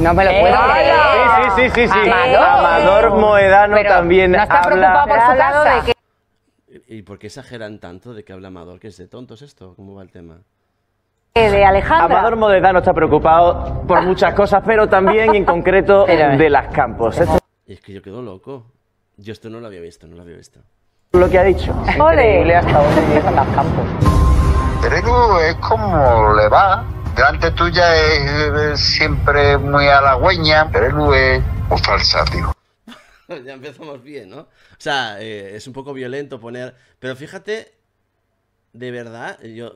No me lo puedo creer. Sí. Amador Mohedano también habla. No está preocupado por su casa. ¿Y por qué exageran tanto de que habla Amador? ¿Qué es de tontos esto? ¿Cómo va el tema? De Alejandra. Amador Mohedano está preocupado por muchas cosas, pero también en concreto de las Campos. Es que yo quedo loco. Yo esto no lo había visto, Lo que ha dicho. Increíble hasta dónde llegan las Campos. Terelu es como le va. Delante tuya es siempre muy halagüeña. Terelu es un falsativo. Ya empezamos bien, ¿no? O sea, es un poco violento poner... Pero fíjate, de verdad, yo...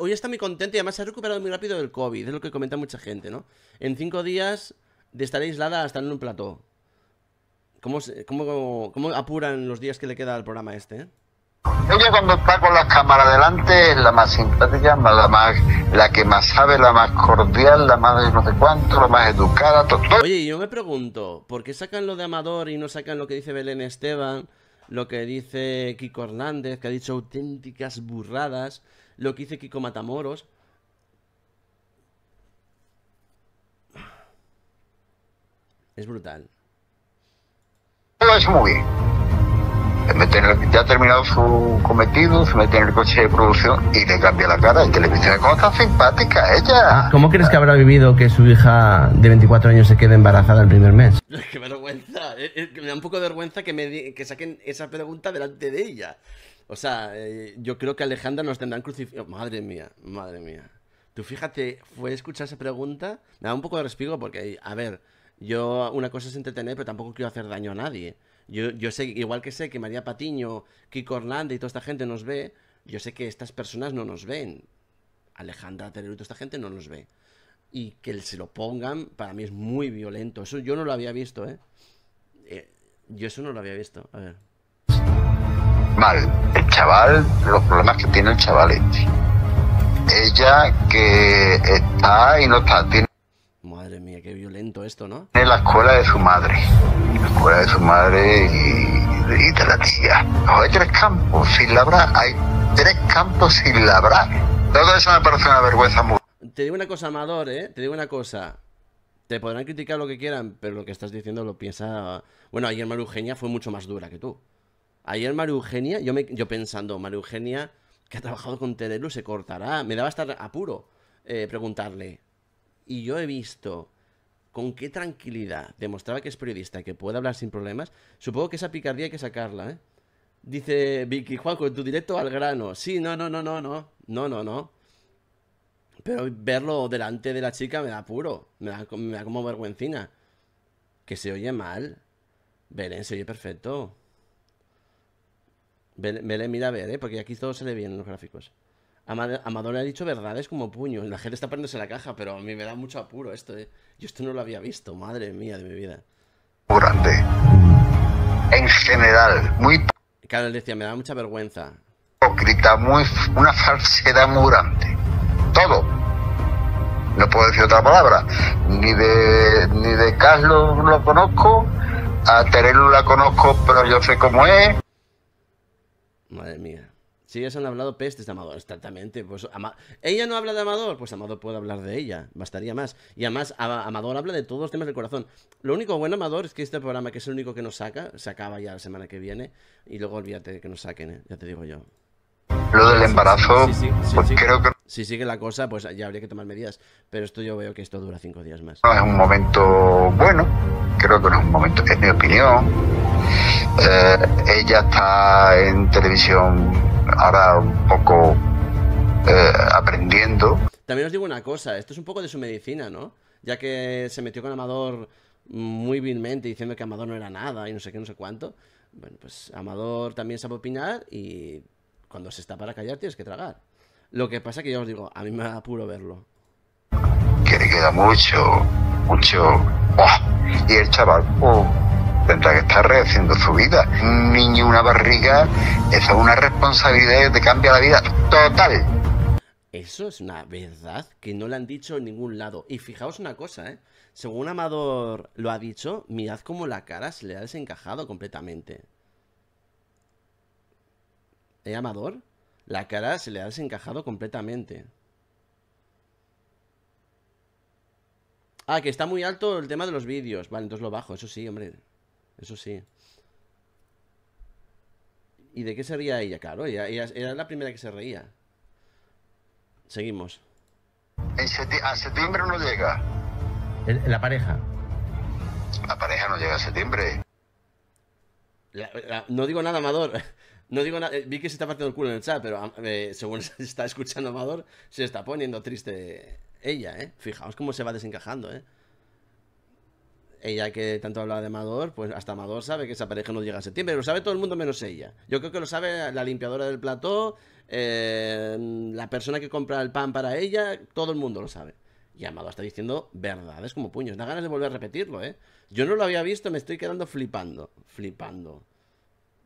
Hoy está muy contento y además se ha recuperado muy rápido del COVID. Es lo que comenta mucha gente, ¿no? En 5 días de estar aislada hasta en un plató. ¿Cómo apuran los días que le queda al programa este, eh? Ella cuando está con las cámaras delante es la más simpática, la que más sabe, la más cordial, la más no sé cuánto, la más educada. Oye, yo me pregunto, ¿por qué sacan lo de Amador y no sacan lo que dice Belén Esteban, lo que dice Kiko Hernández, que ha dicho auténticas burradas, lo que dice Kiko Matamoros? Es brutal. Lo ha hecho muy bien. Ya ha terminado su cometido, se mete en el coche de producción y le cambia la cara en televisión. ¿Cómo tan simpática ella? ¿Cómo crees que habrá vivido que su hija de 24 años se quede embarazada el primer mes? ¡Qué vergüenza! Me da un poco de vergüenza que saquen esa pregunta delante de ella. O sea, yo creo que Alejandra nos tendrán crucificado. ¡Madre mía, madre mía! Tú fíjate, fue escuchar esa pregunta, me da un poco de respiro porque, a ver, yo una cosa es entretener, pero tampoco quiero hacer daño a nadie. Yo sé, igual que sé que María Patiño, Kiko Hernández y toda esta gente nos ve, yo sé que estas personas no nos ven. Alejandra, Terelu, toda esta gente no nos ve. Y que se lo pongan, para mí es muy violento. Eso yo no lo había visto, ¿eh? Yo eso no lo había visto. A ver. Mal. El chaval, los problemas que tiene el chaval este. Ella que está y no está. Tiene... Madre mía, qué violento esto, ¿no? En la escuela de su madre. La escuela de su madre y de la tía. No, hay 3 campos sin labrar. Hay 3 campos sin labrar. Todo eso me parece una vergüenza muy... Te digo una cosa, Amador, ¿eh? Te digo una cosa. Te podrán criticar lo que quieran, pero lo que estás diciendo lo piensa... Bueno, ayer María Eugenia fue mucho más dura que tú. Ayer María Eugenia, yo pensando, María Eugenia, que ha trabajado con Terelu, se cortará. Me daba hasta apuro preguntarle... Y yo he visto con qué tranquilidad demostraba que es periodista, que puede hablar sin problemas. Supongo que esa picardía hay que sacarla, ¿eh? Dice Vicky Juaco, en tu directo al grano. Sí, no. Pero verlo delante de la chica me da apuro. Me da como vergüencina. Que se oye mal. Belén se oye perfecto. Belén, mira a ver, ¿eh? Porque aquí todo se le viene en los gráficos. Amador le ha dicho verdades como puño. La gente está poniéndose la caja, pero a mí me da mucho apuro esto, ¿eh? Yo esto no lo había visto, madre mía de mi vida. Durante. En general, muy... Claro, él decía, me da mucha vergüenza. Hipócrita, una falsedad muy grande. Todo. No puedo decir otra palabra. Ni de Carlo lo conozco, a Terelu la conozco, pero yo sé cómo es. Madre mía. Si ellas han hablado pestes de Amador, exactamente. Pues, ¿ella no habla de Amador? Pues Amador puede hablar de ella, bastaría más. Y además, Amador habla de todos los temas del corazón. Lo único bueno, Amador, es que este programa, que es el único que nos saca, se acaba ya la semana que viene, y luego olvídate de que nos saquen, ¿eh? Ya te digo yo. Lo del embarazo, pues creo que... Si sigue la cosa, pues ya habría que tomar medidas. Pero esto yo veo que esto dura 5 días más. No es un momento bueno, creo que no es un momento, es mi opinión. Ella está en televisión... ahora un poco aprendiendo. También os digo una cosa, esto es un poco de su medicina, ¿no? Ya que se metió con Amador muy vilmente diciendo que Amador no era nada y no sé qué, no sé cuánto. Bueno, pues Amador también sabe opinar y cuando se está para callar tienes que tragar. Lo que pasa que yo os digo, a mí me da apuro verlo. Que le queda mucho... ¡Oh! Y el chaval... ¡Oh! Tendrá que estar rehaciendo su vida. Un niño, una barriga, eso es una responsabilidad que te cambia la vida total. Eso es una verdad que no le han dicho en ningún lado. Y fijaos una cosa, ¿eh? Según Amador lo ha dicho, mirad cómo la cara se le ha desencajado completamente. ¿Eh, Amador? La cara se le ha desencajado completamente. Ah, que está muy alto el tema de los vídeos. Vale, entonces lo bajo, eso sí, hombre. Eso sí. ¿Y de qué se ría ella? Claro, ella era la primera que se reía. Seguimos. A septiembre no llega. La pareja. La pareja no llega a septiembre. No digo nada, Amador. No digo nada. Vi que se está partiendo el culo en el chat, pero según se está escuchando Amador, se está poniendo triste ella, ¿eh? Fijaos cómo se va desencajando, ¿eh? Ella que tanto hablaba de Amador, pues hasta Amador sabe que esa pareja no llega a septiembre. Lo sabe todo el mundo menos ella. Yo creo que lo sabe la limpiadora del plató, la persona que compra el pan para ella, todo el mundo lo sabe. Y Amador está diciendo verdades como puños. Da ganas de volver a repetirlo, ¿eh? Yo no lo había visto, me estoy quedando flipando. Flipando.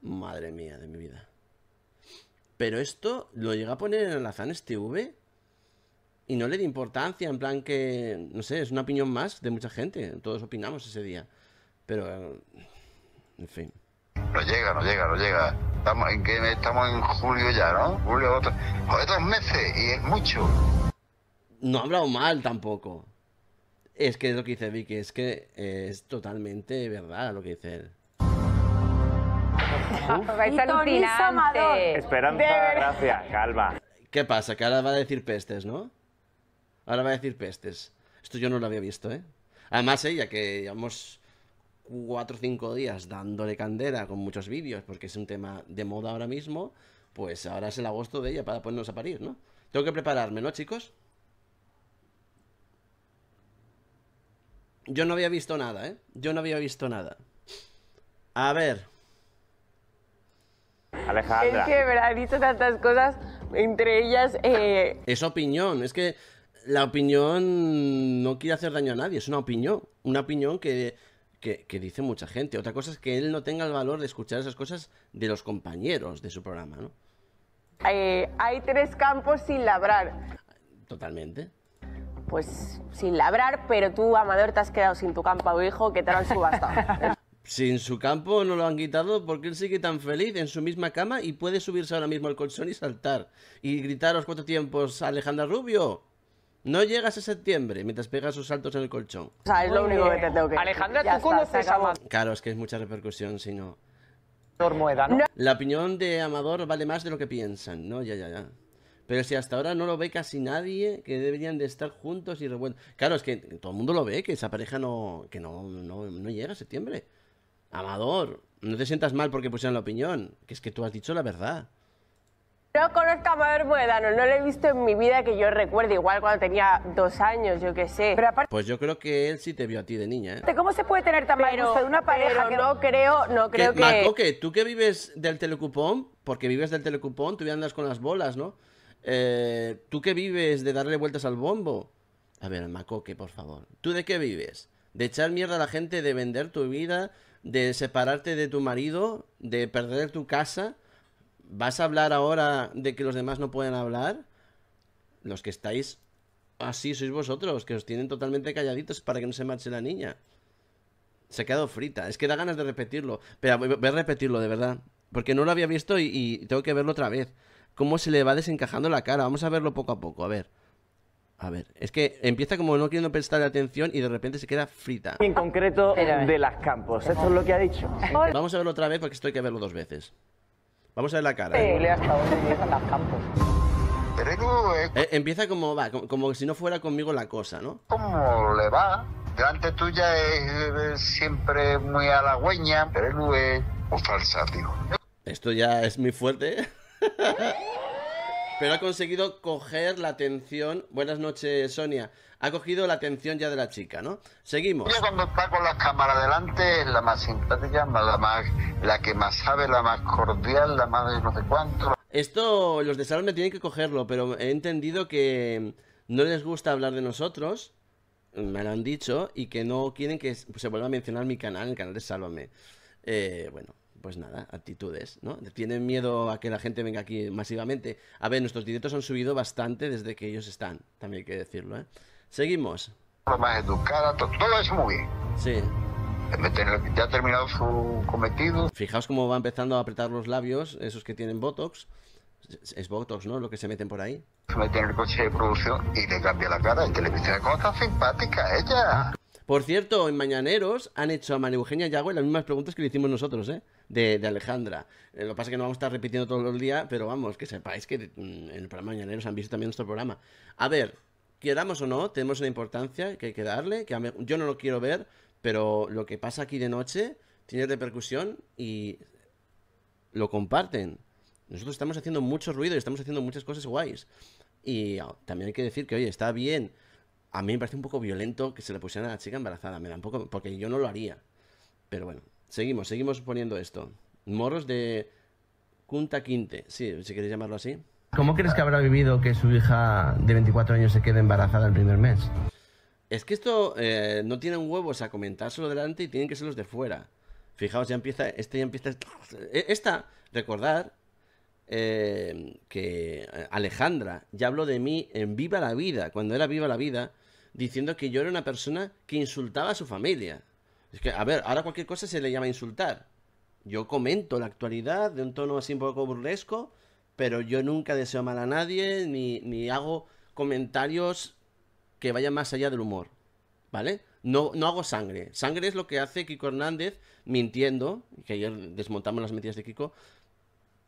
Madre mía de mi vida. Pero esto lo llega a poner en Alazanes TV... y no le di importancia, en plan que... no sé, es una opinión más de mucha gente. Todos opinamos ese día. Pero... en fin. No llega, no llega, no llega. Estamos en julio ya, ¿no? Julio, otro... joder, 2 meses y es mucho. No ha hablado mal tampoco. Es que es lo que dice Vicky. Es que es totalmente verdad lo que dice él. Es alucinante. Esperanza, gracias, calma. ¿Qué pasa? Que ahora va a decir pestes, ¿no? Ahora va a decir pestes. Esto yo no lo había visto, ¿eh? Además ella, que llevamos 4 o 5 días dándole candela con muchos vídeos, porque es un tema de moda ahora mismo, pues ahora es el agosto de ella para ponernos a parir, ¿no? Tengo que prepararme, ¿no, chicos? Yo no había visto nada, ¿eh? Yo no había visto nada. A ver... Alejandra. Es que de verdad he dicho tantas cosas, entre ellas... Es opinión, es que la opinión no quiere hacer daño a nadie, es una opinión que dice mucha gente. Otra cosa es que él no tenga el valor de escuchar esas cosas de los compañeros de su programa, ¿no? Hay 3 campos sin labrar. Totalmente. Pues sin labrar, pero tú, Amador, te has quedado sin tu campo, hijo, que te lo han subastado. Sin su campo no lo han quitado porque él sigue tan feliz en su misma cama y puede subirse ahora mismo al colchón y saltar. Y gritar a los 4 tiempos, Alejandra Rubio, no llegas a septiembre, mientras pega sus saltos en el colchón. O sea, es lo único que te tengo que decir. Alejandra, tú conoces a Amador. Claro, es que es mucha repercusión, si no... La opinión de Amador vale más de lo que piensan, ¿no? Ya. Pero si hasta ahora no lo ve casi nadie, que deberían de estar juntos y revueltos. Claro, es que todo el mundo lo ve, que esa pareja no llega a septiembre. Amador, no te sientas mal porque pusieron la opinión, que es que tú has dicho la verdad. No conozco a Amador Mohedano, no lo he visto en mi vida que yo recuerde, igual cuando tenía 2 años, yo qué sé. Pero aparte, pues yo creo que él sí te vio a ti de niña, ¿eh? ¿Cómo se puede tener tan mal gusto de una pareja? Que no creo que... Marco, que tú que vives del telecupón, porque vives del telecupón, tú ya andas con las bolas, ¿no? Tú que vives de darle vueltas al bombo. A ver, Macoque, por favor. ¿Tú de qué vives? De echar mierda a la gente, de vender tu vida... de separarte de tu marido, de perder tu casa. ¿Vas a hablar ahora de que los demás no pueden hablar? Los que estáis así sois vosotros, que os tienen totalmente calladitos para que no se marche la niña. Se ha quedado frita, es que da ganas de repetirlo. Pero voy a repetirlo, de verdad, porque no lo había visto y tengo que verlo otra vez. Cómo se le va desencajando la cara, vamos a verlo poco a poco, a ver. A ver, es que empieza como no queriendo prestarle atención y de repente se queda frita. En concreto, de las campos, esto es lo que ha dicho. Vamos a verlo otra vez porque esto hay que verlo 2 veces. Vamos a ver la cara. Sí, le has estado en las campos. Empieza como va, como si no fuera conmigo la cosa, ¿no? ¿Cómo le va? Delante tuya es siempre muy halagüeña, Terelu es o falsa, tío. Esto ya es muy fuerte, ¿eh? Pero ha conseguido coger la atención. Buenas noches, Sonia. Ha cogido la atención ya de la chica, ¿no? Seguimos. Yo cuando está con las cámaras delante es la más simpática, la que más sabe, la más cordial, la más de no sé cuánto. Esto los de Salome tienen que cogerlo, pero he entendido que no les gusta hablar de nosotros, me lo han dicho, y que no quieren que se vuelva a mencionar mi canal, el canal de Salome. Bueno... pues nada, actitudes, ¿no? Tienen miedo a que la gente venga aquí masivamente. A ver, nuestros directos han subido bastante desde que ellos están, también hay que decirlo, ¿eh? Seguimos. Más educada, todo es muy bien. Sí. Ya ha terminado su cometido. Fijaos cómo va empezando a apretar los labios, esos que tienen botox. Es botox, ¿no? Lo que se meten por ahí. Se meten en el coche de producción y le cambia la cara. En televisión, ¿cómo está simpática ella? Por cierto, en Mañaneros han hecho a María Eugenia y a las mismas preguntas que le hicimos nosotros, ¿eh? De Alejandra. Lo que pasa es que no vamos a estar repitiendo todos los días, pero vamos, que sepáis que en el programa Mañaneros han visto también nuestro programa. A ver, queramos o no, tenemos una importancia que hay que darle, que yo no lo quiero ver, pero lo que pasa aquí de noche tiene repercusión y lo comparten. Nosotros estamos haciendo mucho ruido y estamos haciendo muchas cosas guays. Y también hay que decir que, oye, está bien. A mí me parece un poco violento que se le pusieran a la chica embarazada. Me da un poco... porque yo no lo haría. Pero bueno, seguimos poniendo esto. Morros de Kunta Kinte. Sí, si queréis llamarlo así. ¿Cómo crees que habrá vivido que su hija de 24 años se quede embarazada el primer mes? Es que esto no tienen huevos a comentárselo delante y tienen que ser los de fuera. Fijaos, ya empieza... Esta, recordad... que Alejandra ya habló de mí en Viva la Vida, cuando era Viva la Vida, diciendo que yo era una persona que insultaba a su familia. Es que, a ver, ahora cualquier cosa se le llama insultar. Yo comento la actualidad de un tono así un poco burlesco, pero yo nunca deseo mal a nadie, ni hago comentarios que vayan más allá del humor, ¿vale? No hago sangre. Sangre es lo que hace Kiko Hernández mintiendo, que ayer desmontamos las mentiras de Kiko,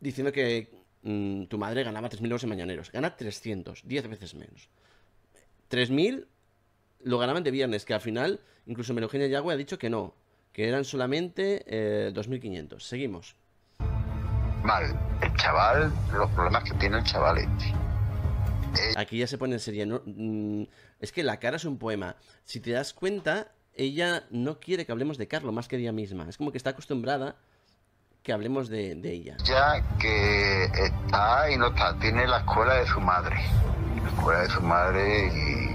diciendo que tu madre ganaba 3.000 euros en Mañaneros. Gana 300, 10 veces menos. 3.000 lo ganaban de viernes, que al final, incluso María Eugenia Yagüe ha dicho que no, que eran solamente 2.500. Seguimos. Mal, el chaval, los problemas que tiene el chaval este. Aquí ya se pone en serio, ¿no? Es que la cara es un poema. Si te das cuenta, ella no quiere que hablemos de Carlo más que de ella misma. Es como que está acostumbrada que hablemos de ella. Ya que está y no está, tiene la escuela de su madre. La escuela de su madre y...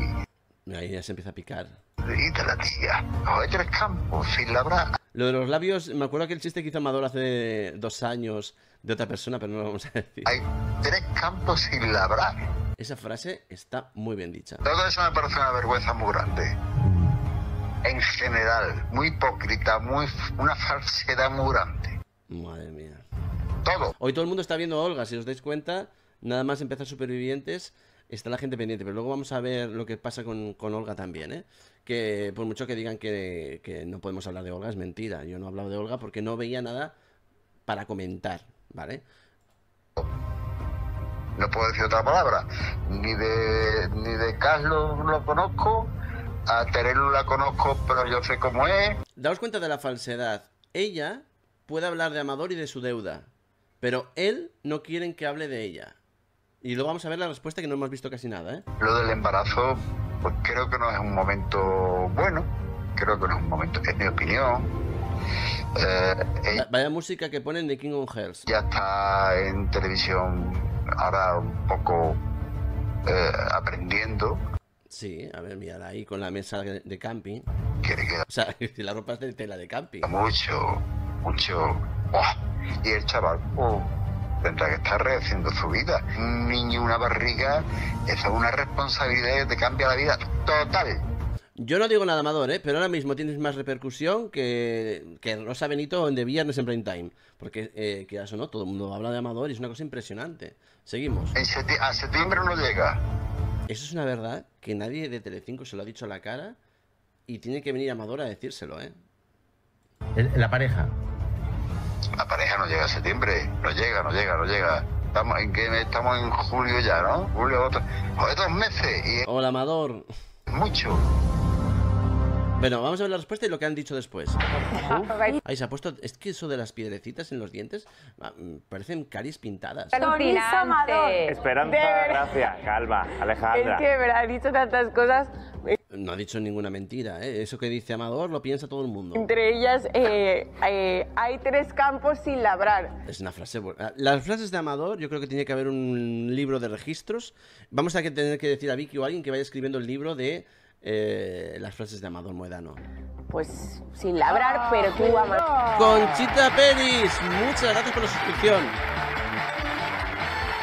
ahí ya se empieza a picar. Y te la tía. Oye, Tres Campos, sin labrar. Lo de los labios, me acuerdo aquel chiste que hizo Amador hace 2 años de otra persona, pero no lo vamos a decir. Hay Tres Campos sin labrar. Esa frase está muy bien dicha. Todo eso me parece una vergüenza muy grande. En general, muy hipócrita, una falsedad muy grande. Madre mía. Todo. Hoy todo el mundo está viendo a Olga, si os dais cuenta. Nada más empezar Supervivientes, está la gente pendiente. Pero luego vamos a ver lo que pasa con Olga también, ¿eh? Que por mucho que digan que no podemos hablar de Olga, es mentira. Yo no he hablado de Olga porque no veía nada para comentar, ¿vale? No puedo decir otra palabra. Ni de Carlos lo conozco. A Terelu la conozco, pero yo sé cómo es. Daos cuenta de la falsedad. Ella puede hablar de Amador y de su deuda, pero él no quieren que hable de ella. Y luego vamos a ver la respuesta, que no hemos visto casi nada, ¿eh? Lo del embarazo, pues creo que no es un momento bueno. Creo que no es un momento, es mi opinión. Vaya música que ponen de King of Hearts. Ya está en televisión ahora un poco aprendiendo. Sí, a ver, mirad ahí con la mesa de camping. Quiere quedar. O sea, la ropa es de tela de camping. Mucho. ¡Oh! Y el chaval tendrá que estar rehaciendo su vida. Un niño, una barriga, esa es una responsabilidad que te cambia la vida total. Yo no digo nada, Amador, ¿eh? Pero ahora mismo tienes más repercusión que Rosa Benito en De Viernes en Prime Time. Porque, que eso no, todo el mundo habla de Amador y es una cosa impresionante. Seguimos. A septiembre no llega. Eso es una verdad que nadie de Telecinco se lo ha dicho a la cara y tiene que venir Amador a decírselo, ¿eh? La pareja no llega a septiembre, no llega. Estamos en julio ya, ¿no? Julio, otro. Joder, 2 meses. Y... hola, Amador. Mucho. Bueno, vamos a ver la respuesta y lo que han dicho después. Ahí se ha puesto... Es que eso de las piedrecitas en los dientes parecen caries pintadas. Esperanza, gracias, calma, Alejandra. Es que me ha dicho tantas cosas... No ha dicho ninguna mentira, ¿eh? Eso que dice Amador lo piensa todo el mundo. Entre ellas, hay 3 campos sin labrar. Es una frase buena. Las frases de Amador, yo creo que tiene que haber un libro de registros. Vamos a tener que decir a Vicky o a alguien que vaya escribiendo el libro de... las frases de Amador Mohedano. Pues sin labrar, pero tú amas. Conchita Pérez, muchas gracias por la suscripción.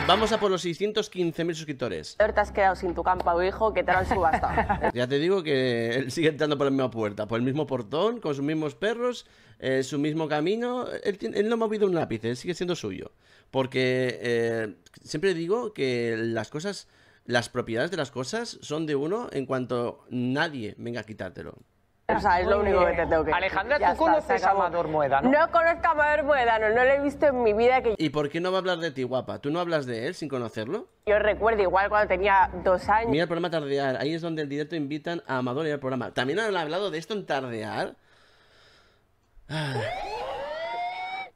Vamos a por los 615.000 suscriptores. Te has quedado sin tu campo, hijo, que te lo han subastado. Ya te digo que él sigue entrando por la misma puerta, por el mismo portón, con sus mismos perros, su mismo camino. Él no ha movido un lápiz, él sigue siendo suyo. Porque siempre digo que las cosas... las propiedades de las cosas son de uno en cuanto nadie venga a quitártelo. O sea, es lo único que te tengo que decir. Alejandra, ¿tú conoces a Amador Mohedano? No conozco a Amador Mohedano, no lo he visto en mi vida. ¿Y por qué no va a hablar de ti, guapa? ¿Tú no hablas de él sin conocerlo? Yo recuerdo igual cuando tenía 2 años. Mira el programa Tardear, ahí es donde el directo invitan a Amador y al programa. ¿También han hablado de esto en Tardear?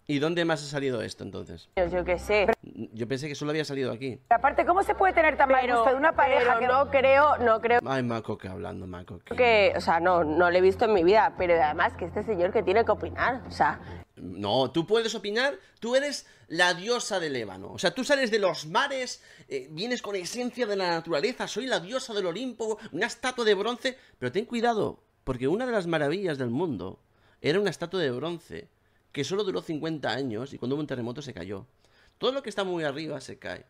¿Y dónde más ha salido esto, entonces? Yo qué sé. Yo pensé que solo había salido aquí. Aparte, ¿cómo se puede tener tan mal gusto de una pareja que no creo... Ay, Macoque hablando, Macoque. Que, o sea, no lo he visto en mi vida, pero además que este señor que tiene que opinar, o sea... No, tú puedes opinar, tú eres la diosa del ébano. O sea, tú sales de los mares, vienes con la esencia de la naturaleza, soy la diosa del Olimpo, una estatua de bronce... Pero ten cuidado, porque una de las maravillas del mundo era una estatua de bronce que solo duró 50 años y cuando hubo un terremoto se cayó. Todo lo que está muy arriba se cae.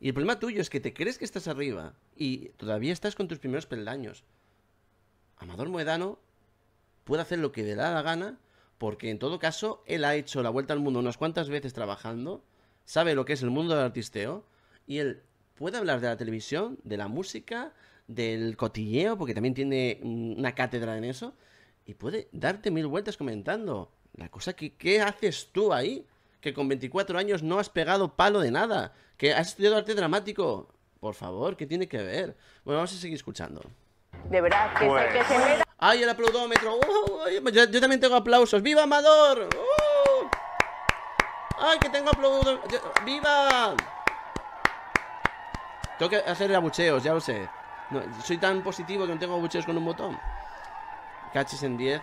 Y el problema tuyo es que te crees que estás arriba y todavía estás con tus primeros peldaños. Amador Mohedano puede hacer lo que le da la gana porque en todo caso él ha hecho la vuelta al mundo unas cuantas veces trabajando, sabe lo que es el mundo del artisteo y él puede hablar de la televisión, de la música, del cotilleo porque también tiene una cátedra en eso y puede darte mil vueltas comentando. La cosa que, ¿qué haces tú ahí? Que con 24 años no has pegado palo de nada. Que has estudiado arte dramático. Por favor, ¿qué tiene que ver? Bueno, vamos a seguir escuchando. De verdad, que pues... que se meta... ¡Ay, el aplaudómetro! Yo también tengo aplausos. ¡Viva Amador! ¡Ay, que tengo aplausos! ¡Viva! Tengo que hacer abucheos, ya lo sé. No, soy tan positivo que no tengo abucheos con un botón. Cachis en 10.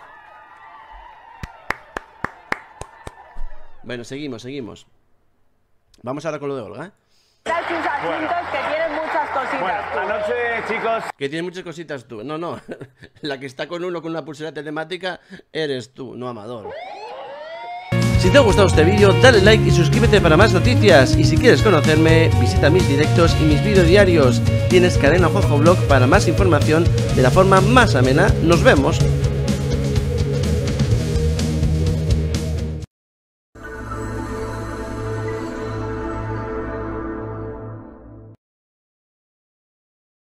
Bueno, seguimos. Vamos ahora con lo de Olga. Bueno. Que tienen muchas cositas. Bueno, anoche, chicos... Que tienen muchas cositas tú. No. La que está con uno con una pulsera telemática eres tú, no Amador. Si te ha gustado este vídeo, dale like y suscríbete para más noticias. Y si quieres conocerme, visita mis directos y mis vídeos diarios. Tienes cadena Fojoblog para más información de la forma más amena. Nos vemos.